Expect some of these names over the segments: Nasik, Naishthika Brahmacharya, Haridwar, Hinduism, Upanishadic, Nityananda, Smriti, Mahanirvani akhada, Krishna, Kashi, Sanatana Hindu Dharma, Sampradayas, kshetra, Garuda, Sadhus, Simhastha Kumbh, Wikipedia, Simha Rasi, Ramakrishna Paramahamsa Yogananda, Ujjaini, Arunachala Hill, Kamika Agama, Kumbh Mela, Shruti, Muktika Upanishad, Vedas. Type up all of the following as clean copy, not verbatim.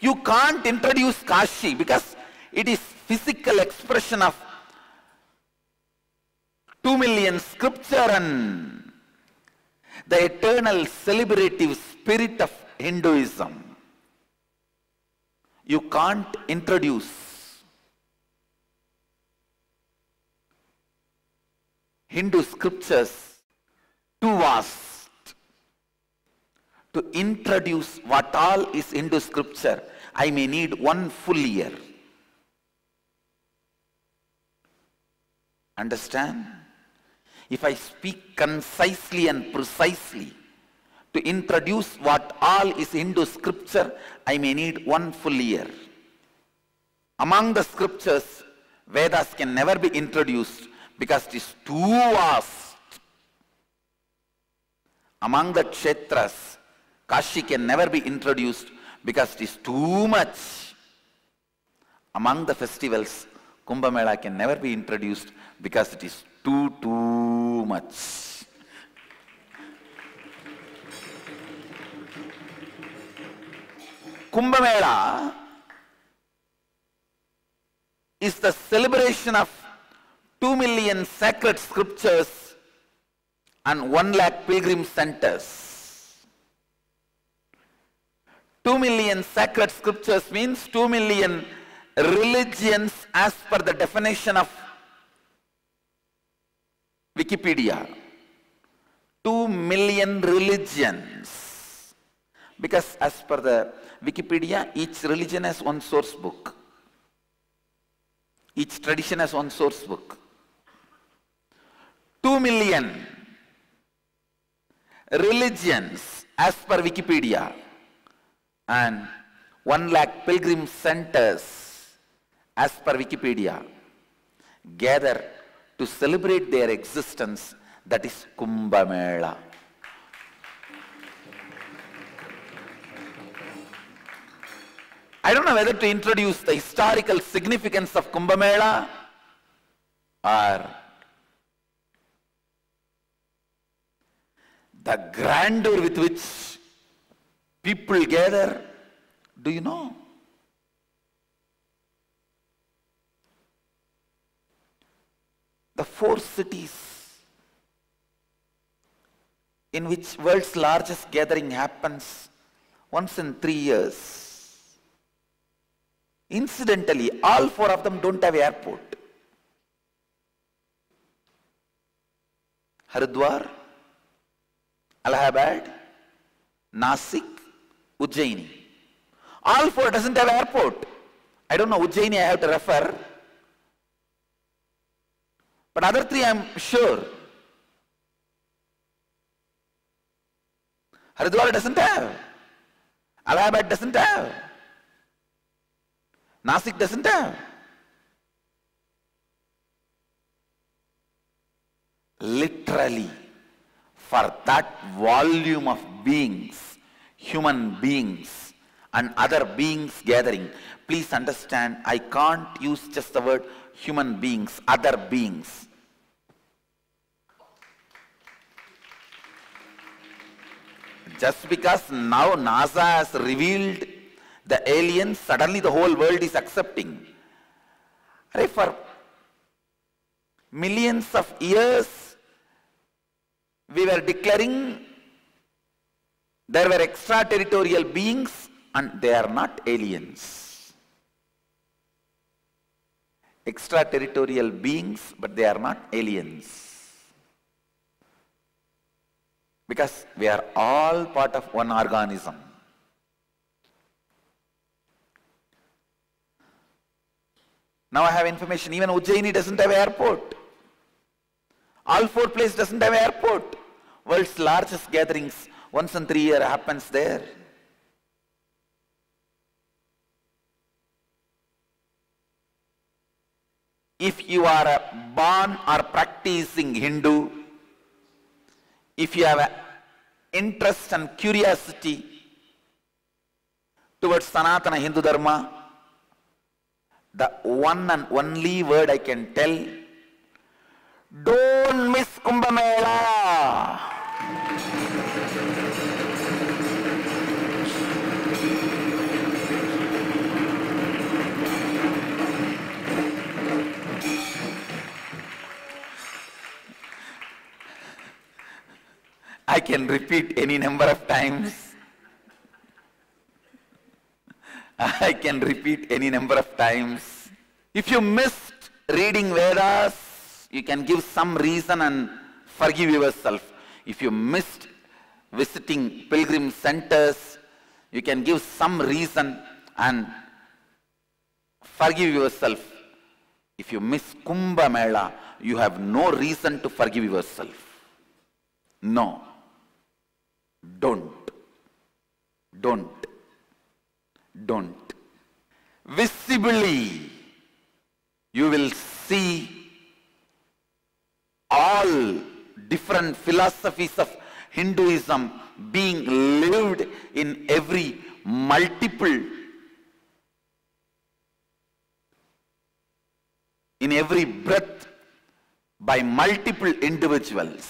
You can't introduce Kashi because it is physical expression of 2 million scripture and the eternal celebrative spirit of Hinduism. You can't introduce Hindu scriptures too vast to introduce what all is Hindu scripture. I may need one full year. Understand? If I speak concisely and precisely to introduce what all is Hindu scripture, I may need one full year. Among the scriptures, Vedas can never be introduced because it is too vast. Among the kshetras, Kashi can never be introduced because it is too much. Among the festivals, Kumbh Mela can never be introduced because it is too much. Kumbh Mela is the celebration of 2 million sacred scriptures and 1 lakh pilgrim centers. 2 million sacred scriptures means 2 million religions as per the definition of Wikipedia. 2 million religions. Because as per the Wikipedia, each religion has one source book. Each tradition has one source book. 2 million religions as per Wikipedia. And 1 lakh pilgrim centers as per Wikipedia gather to celebrate their existence. That is Kumbh Mela. I don't know whether to introduce the historical significance of Kumbh Mela or the grandeur with which people gather. Do you know? The 4 cities in which world's largest gathering happens once in 3 years. Incidentally, all 4 of them don't have airport. Haridwar, Allahabad, Nasik, Ujjaini. All 4 doesn't have airport. I don't know, Ujjaini I have to refer. But other 3 I am sure. Haridwar doesn't have. Allahabad doesn't have. Nasik doesn't have. Literally, for that volume of beings, human beings, and other beings gathering. Please understand, I can't use just the word human beings, other beings. Just because now NASA has revealed the aliens, suddenly the whole world is accepting. For millions of years, we were declaring there were extraterritorial beings and they are not aliens. Extraterritorial beings, but they are not aliens. Because we are all part of one organism. Now I have information, even Ujjaini doesn't have airport. All 4 places doesn't have airport. World's largest gatherings once in 3 years happens there. If you are a born or practicing Hindu, if you have an interest and curiosity towards Sanatana Hindu Dharma, the one and only word I can tell, don't miss Kumbh Mela. I can repeat any number of times. I can repeat any number of times. If you missed reading Vedas, you can give some reason and forgive yourself. If you missed visiting pilgrim centers, you can give some reason and forgive yourself. If you miss Kumbh Mela, you have no reason to forgive yourself. No. Don't. Don't. Don't. Visibly, you will see all different philosophies of Hinduism being lived in every every breath by multiple individuals.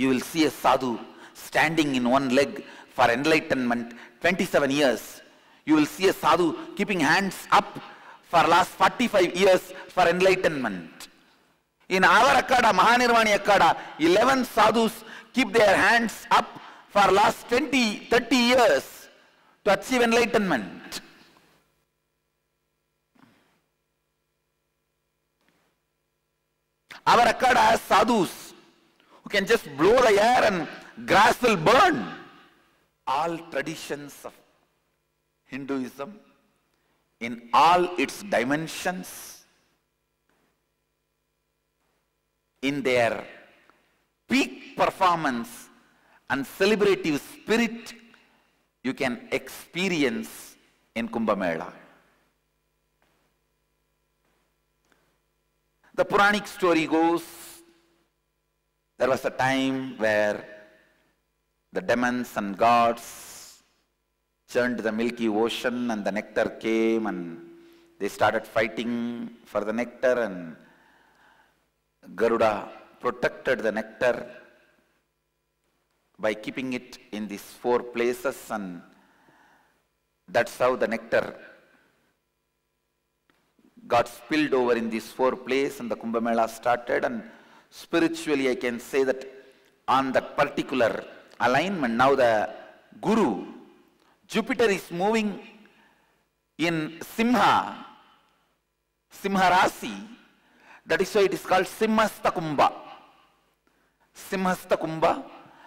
You will see a sadhu standing in one leg for enlightenment 27 years. You will see a sadhu keeping hands up for last 45 years for enlightenment. In our akhada, Mahanirvani akhada, 11 sadhus keep their hands up for last 20-30 years to achieve enlightenment. Our akhada has sadhus who can just blow the air and grass will burn. All traditions of Hinduism in all its dimensions, in their peak performance and celebrative spirit, you can experience in Kumbh Mela. The Puranic story goes, there was a time where the demons and gods churned the milky ocean and the nectar came and they started fighting for the nectar, and Garuda protected the nectar by keeping it in these 4 places, and that's how the nectar got spilled over in these 4 places, and the Kumbh Mela started. And spiritually I can say that on that particular alignment, now the Guru, Jupiter is moving in Simha, Simha Rasi. That is why it is called Simhastha Kumbh. Simhastha Kumbh,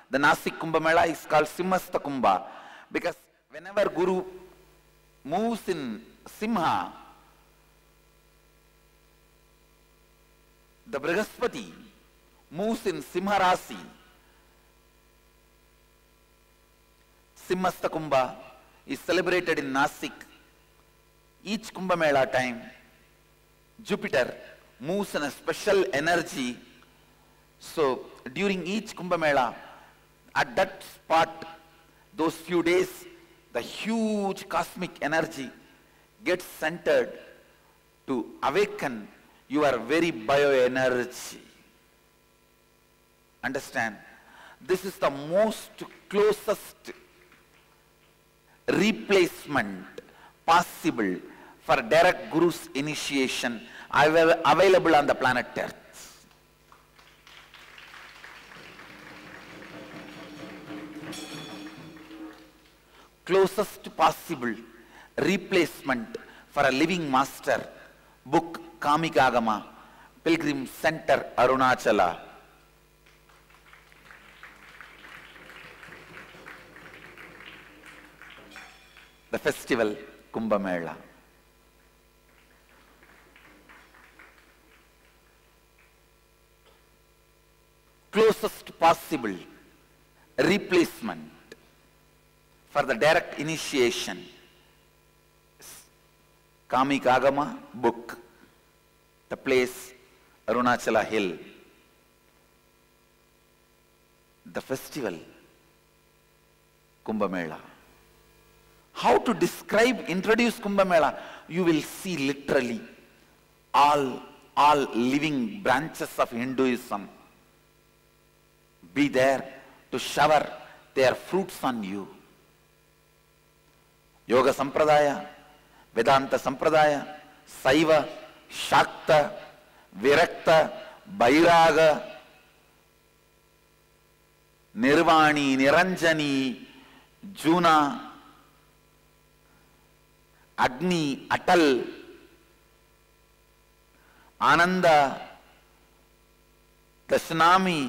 the Nasik Kumbh Mela is called Simhastha Kumbh because whenever Guru moves in Simha, the Brihaspati moves in Simha Rasi. Simhastha Kumbh is celebrated in Nasik. Each Kumbh Mela time, Jupiter moves in a special energy. So during each Kumbh Mela, at that spot, those few days, the huge cosmic energy gets centered to awaken your very bioenergy. Understand? This is the most closest replacement possible for direct Guru's initiation available on the planet Earth. Closest possible replacement for a living master. Book Kamika Agama, Pilgrim Center, Arunachala. The festival Kumbh Mela. Closest possible replacement for the direct initiation. Kamika Agama book. The place Arunachala Hill. The festival Kumbh Mela. How to describe, introduce Kumbh Mela? You will see literally all living branches of Hinduism be there to shower their fruits on you. Yoga Sampradaya, Vedanta Sampradaya, Saiva, Shakta, Virakta, Bairaga, Nirvani, Niranjani, Juna, Agni, Atal, Anand, तस्नामी,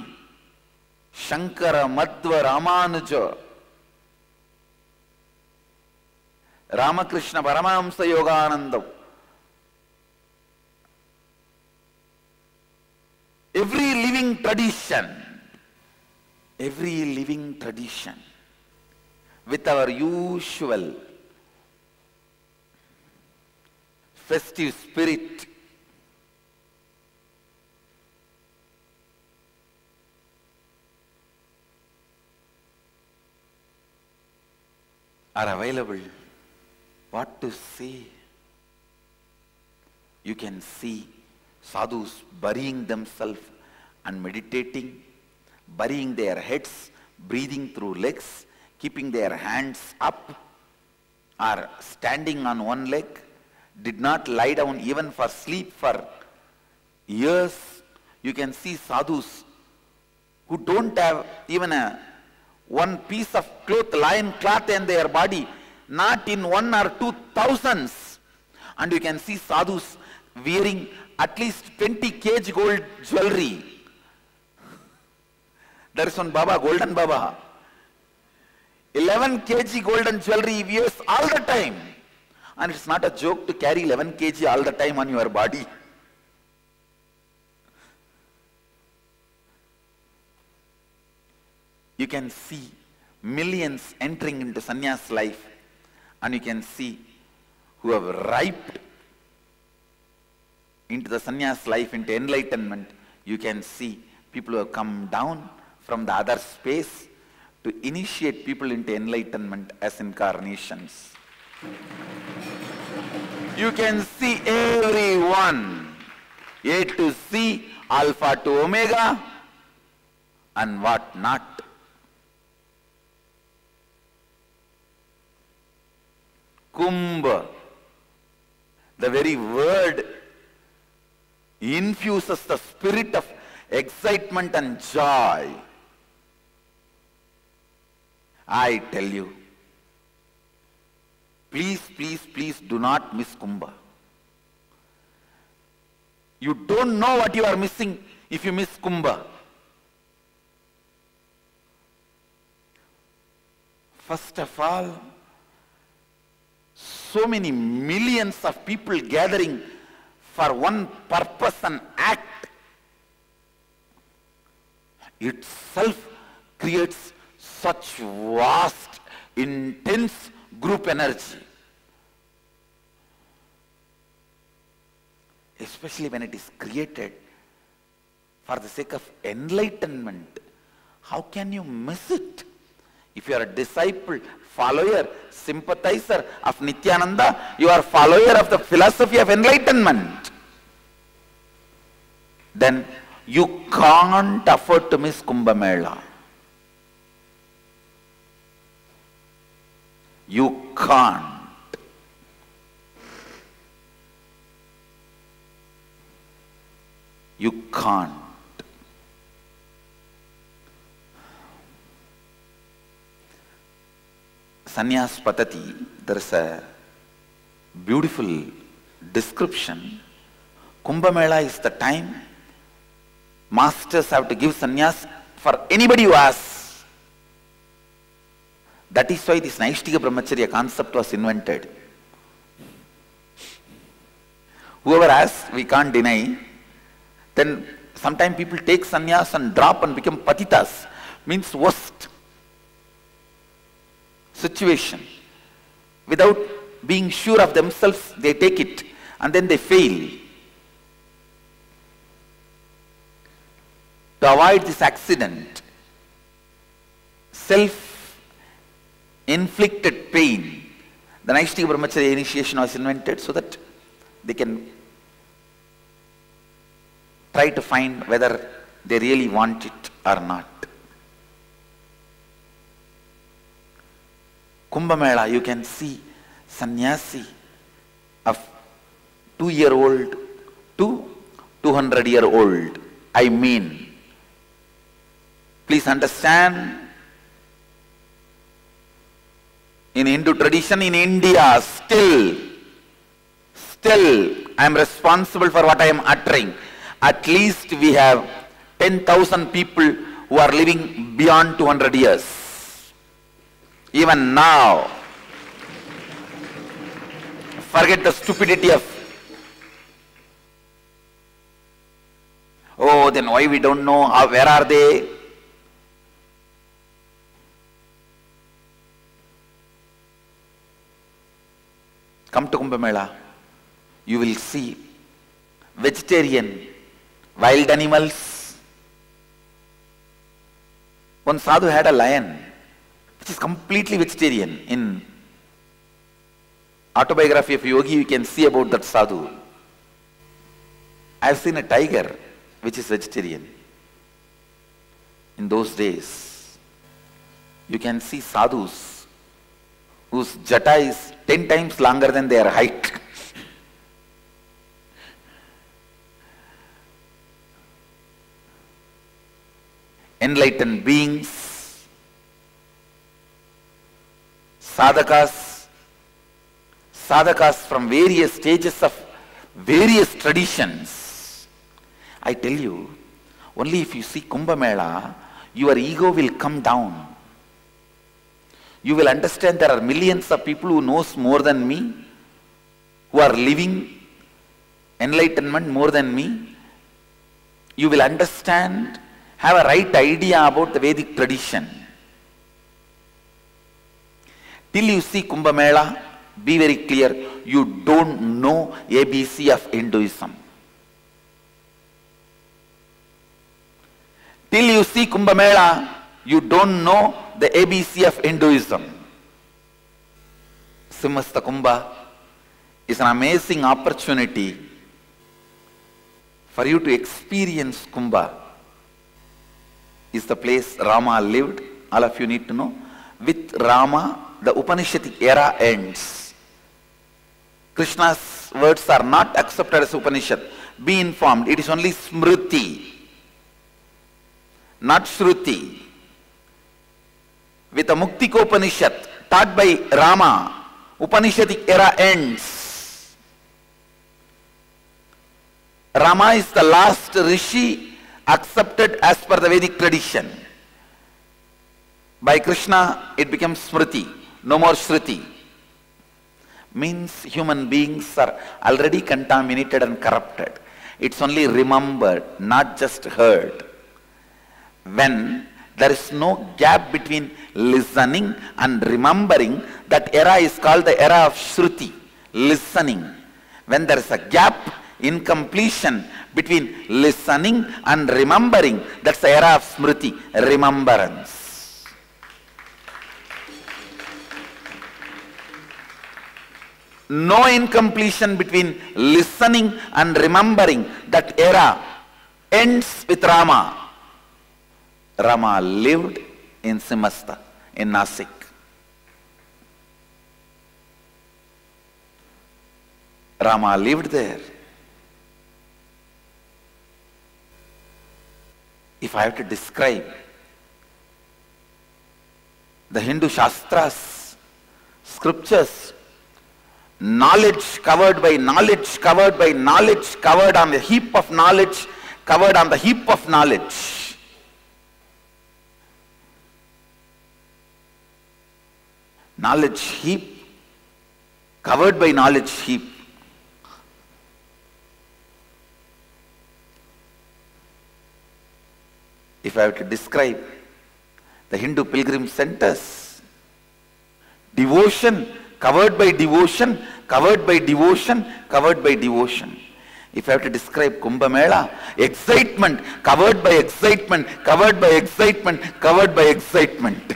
Shankar, Madhva, Ramanuj, Ramakrishna Paramhans Yoganandam. Every living tradition with our usual festive spirit are available. What to see? You can see sadhus burying themselves and meditating, burying their heads, breathing through legs, keeping their hands up, or standing on one leg, did not lie down even for sleep for years. You can see sadhus who don't have even one piece of cloth, linen cloth in their body, not in 1 or 2 thousands. And you can see sadhus wearing at least 20 kg gold jewelry. There is one Baba, Golden Baba. 11 kg golden jewelry he wears all the time. And it's not a joke to carry 11 kg all the time on your body. You can see millions entering into sannyas life. And you can see who have ripened into the sannyas life, into enlightenment. You can see people who have come down from the other space to initiate people into enlightenment as incarnations. You can see everyone, A to C, Alpha to Omega, and what not. Kumbh, the very word infuses the spirit of excitement and joy. I tell you, please, please, please do not miss Kumbh. You don't know what you are missing if you miss Kumbh. First of all, so many millions of people gathering for one purpose and act itself creates such vast, intense group energy. Especially when it is created for the sake of enlightenment. How can you miss it? If you are a disciple, follower, sympathizer of Nityananda, you are a follower of the philosophy of enlightenment. Then you can't afford to miss Kumbh Mela. You can't. You can't. Sannyas Patati, there is a beautiful description. Kumbh Mela is the time masters have to give sannyas for anybody who asks. That is why this Naishthika Brahmacharya concept was invented. Whoever asks, we can't deny. Then sometimes people take sannyas and drop and become patitas. Means worst situation. Without being sure of themselves, they take it and then they fail. To avoid this accident, self-inflicted pain, the Naishthika Brahmacharya initiation was invented so that they can try to find whether they really want it or not. Kumbh Mela, you can see sannyasi of 2-year-old to 200-year-old. I mean, Please understand, in Hindu tradition in India, still I am responsible for what I am uttering. At least we have 10,000 people who are living beyond 200 years. Even now, forget the stupidity of, oh, then why we don't know, how, where are they? Come to Kumbh Mela, you will see vegetarian, wild animals. One sadhu had a lion, which is completely vegetarian. In Autobiography of a Yogi, you can see about that sadhu. I have seen a tiger, which is vegetarian. In those days, you can see sadhus whose jata is 10 times longer than their height. Enlightened beings, sadhakas from various stages of various traditions. I tell you, only if you see Kumbh Mela, your ego will come down. You will understand there are millions of people who knows more than me, who are living enlightenment more than me. You will understand, have a right idea about the Vedic tradition. Till you see Kumbh Mela, be very clear, you don't know ABC of Hinduism. Till you see Kumbh Mela, you don't know the ABC of Hinduism. Simhastha Kumbh is an amazing opportunity for you to experience Kumbh. Is the place Rama lived, all of you need to know. With Rama, the Upanishadic era ends. Krishna's words are not accepted as Upanishad. Be informed, it is only Smriti, not Shruti. With the Muktika Upanishad, taught by Rama, Upanishadic era ends. Rama is the last Rishi accepted as per the Vedic tradition. By Krishna, it becomes Smriti, no more Shruti. Means human beings are already contaminated and corrupted. It's only remembered, not just heard. When there is no gap between listening and remembering, that era is called the era of Shruti, listening. When there is a gap, incompletion between listening and remembering, that's the era of Smriti, remembrance. No incompletion between listening and remembering, that era ends with Rama. Rama lived in Simhastha, in Nasik. Rama lived there. If I have to describe the Hindu Shastras, scriptures, knowledge covered by knowledge, covered by knowledge, covered on the heap of knowledge, covered on the heap of knowledge. Knowledge heap, covered by knowledge heap. If I have to describe the Hindu pilgrim centers, devotion, covered by devotion, covered by devotion, covered by devotion. If I have to describe Kumbh Mela, excitement, covered by excitement, covered by excitement, covered by excitement.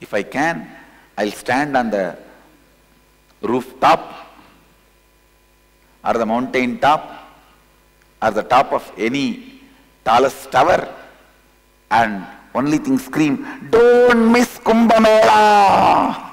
If I can, I'll stand on the rooftop or the mountain top or the top of any tallest tower and only thing scream, "Don't miss Kumbh Mela!"